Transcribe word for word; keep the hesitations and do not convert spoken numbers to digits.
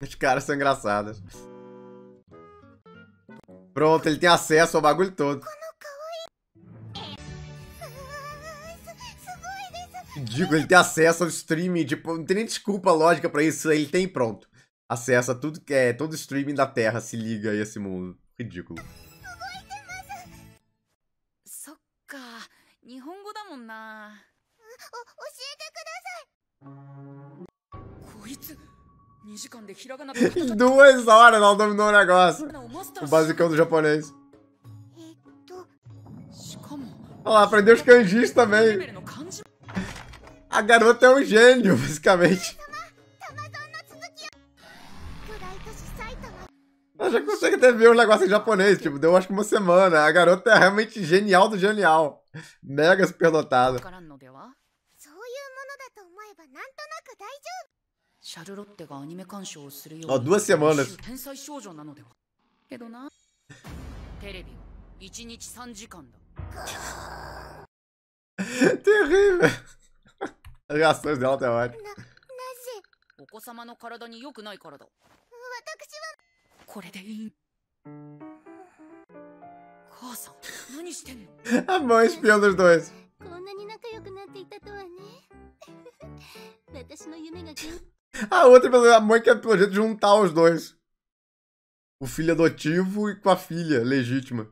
Os caras são engraçados. Pronto, ele tem acesso ao bagulho todo. Digo, ele tem acesso ao streaming, tipo, não tem nem desculpa lógica pra isso, ele tem pronto. Acesso a tudo que é, todo streaming da Terra, se liga aí esse mundo. Ridículo. Em duas horas não dominou o negócio. O basicão do japonês. Olha lá, aprendeu os kanjis também. A garota é um gênio, basicamente. Ela já consegue até ver um negócio em japonês, tipo, deu acho que uma semana. A garota é realmente genial do genial. Mega superdotada. Ó, oh, duas semanas. Terrível. As reações dela até hoje. A mãe espiando os dois. A outra, a mãe quer pelo jeito juntar os dois. O filho adotivo e com a filha legítima.